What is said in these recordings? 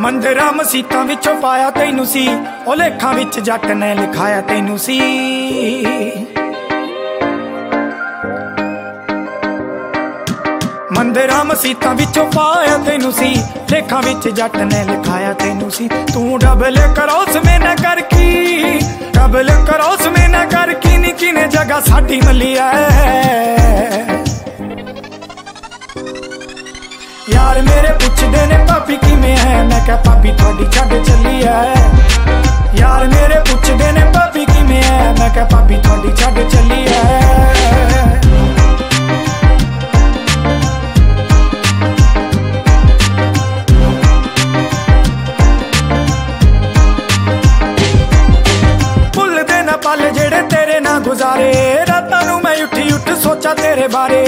ਮੰਦਰਾਂ ਮਸੀਤਾਂ ਵਿੱਚੋਂ ਪਾਇਆ ਤੈਨੂੰ ਸੀ, ਉਹ ਲੇਖਾਂ ਵਿੱਚ ਜੱਟ ਨੇ ਲਿਖਾਇਆ ਤੈਨੂੰ ਸੀ। ਮੰਦਰਾਂ ਮਸੀਤਾਂ ਵਿੱਚੋਂ ਪਾਇਆ ਤੈਨੂੰ ਸੀ, ਲੇਖਾਂ ਵਿੱਚ ਜੱਟ ਨੇ ਲਿਖਾਇਆ ਤੈਨੂੰ ਸੀ। ਤੂੰ ਡਬਲ ਕਰੋਸ ਮੈਂ ਨਾ ਕਰ ਕੀ, ਡਬਲ ਕਰੋਸ ਮੈਂ ਨਾ ਕਰ ਕਿਨ ਕਿਨੇ ਜਗ੍ਹਾ ਸਾਡੀ ਮੱਲੀ ਐ। ਯਾਰ ਮੇਰੇ ਪੁੱਛਦੇ ਨੇ ਭਾਬੀ ਕਿਵੇਂ ਹੈ, ਮੈਂ ਕਿਹਾ ਭਾਬੀ ਤੁਹਾਡੀ ਛੱਡ ਚੱਲੀ ਹੈ। ਯਾਰ ਮੇਰੇ ਪੁੱਛਦੇ ਨੇ ਭਾਬੀ ਕਿਵੇਂ ਹੈ, ਮੈਂ ਕਿਹਾ ਭਾਬੀ ਤੁਹਾਡੀ ਛੱਡ ਚੱਲੀ ਹੈ। ਭੁੱਲਦੇ ਨਾ ਪਲ ਜਿਹੜੇ ਤੇਰੇ ਨਾਲ ਗੁਜ਼ਾਰੇ, ਰਾਤਾਂ ਨੂੰ ਮੈਂ ਉੱਠੀ ਉੱਠ ਸੋਚਾਂ ਤੇਰੇ ਬਾਰੇ।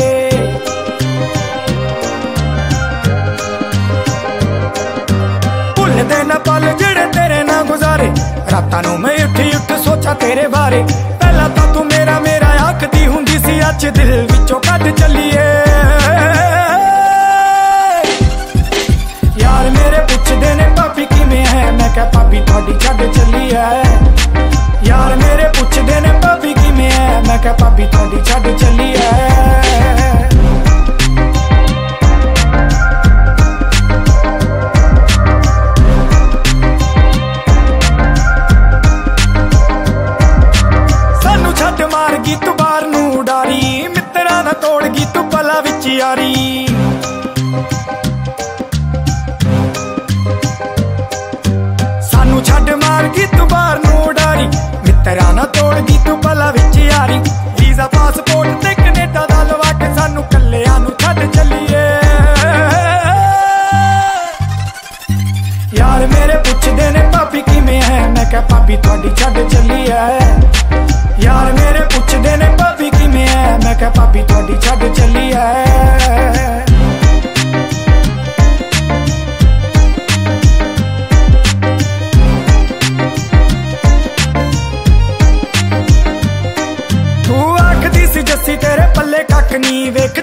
ਪਲ ਜਿਹੜੇ ਤੇਰੇ ਨਾਲ ਗੁਜ਼ਾਰੇ, ਰਾਤਾਂ ਨੂੰ ਮੈਂ ਉੱਠੀ ਉੱਠ ਸੋਚਾਂ ਤੇਰੇ ਬਾਰੇ। ਪਹਿਲਾਂ ਤਾਂ ਤੂੰ ਮੇਰਾ ਮੇਰਾ ਆਖਦੀ ਹੁੰਦੀ ਸੀ, ਅੱਜ ਦਿਲ ਵਿੱਚੋਂ ਕੱਢ ਚੱਲੀਏ। ਯਾਰ ਮੇਰੇ ਪੁੱਛਦੇ ਨੇ ਭਾਬੀ ਕਿਵੇਂ ਹੈ, ਮੈਂ ਕਿਹਾ ਭਾਬੀ ਤੁਹਾਡੀ ਛੱਡ ਚੱਲੀ ਹੈ। ਯਾਰ ਮੇਰੇ ਪੁੱਛਦੇ ਨੇ ਭਾਬੀ ਕਿਵੇਂ ਹੈ, ਮੈਂ ਕਿਹਾ ਭਾਬੀ ਤੁਹਾਡੀ ਛੱਡ ਚੱਲੀ ਹੈ। ਸਾਨੂੰ ਛੱਡ ਮਾਰ ਗਈ ਤੂੰ ਬਾਹਰ ਨੂੰ ਉਡਾਰੀ, ਮਿੱਤਰਾਂ ਨਾਲ ਤੋੜ ਗਈ ਤੂੰ ਭਲਾ ਵਿੱਚ ਯਾਰੀ। ਵੀਜ਼ਾ ਪਾਸਪੋਰਟ ਤੇ ਕਨੇਡਾ ਦਾ ਲਵਾ ਕੇ ਸਾਨੂੰ ਕੱਲਿਆਂ ਨੂੰ ਛੱਡ ਚੱਲੀਏ। ਯਾਰ ਮੇਰੇ ਪੁੱਛਦੇ ਨੇ ਭਾਬੀ ਕਿਵੇਂ ਹੈ, ਮੈਂ ਕਿਹਾ ਭਾਬੀ ਤੁਹਾਡੀ ਛੱਡ ਚੱਲੀ ਹੈ। ਯਾਰ ਮੇਰੇ ਪੁੱਛਦੇ ਨੇ ਭਾਬੀ ਕਿਵੇਂ ਹੈ, ਮੈਂ ਕਿਹਾ ਭਾਬੀ ਤੁਹਾਡੀ ਛੱਡ ਚੱਲੀ ਹੈ। ਤੇਰੇ ਪੱਲੇ ਕੱਖ ਨੀ, ਵੇਖ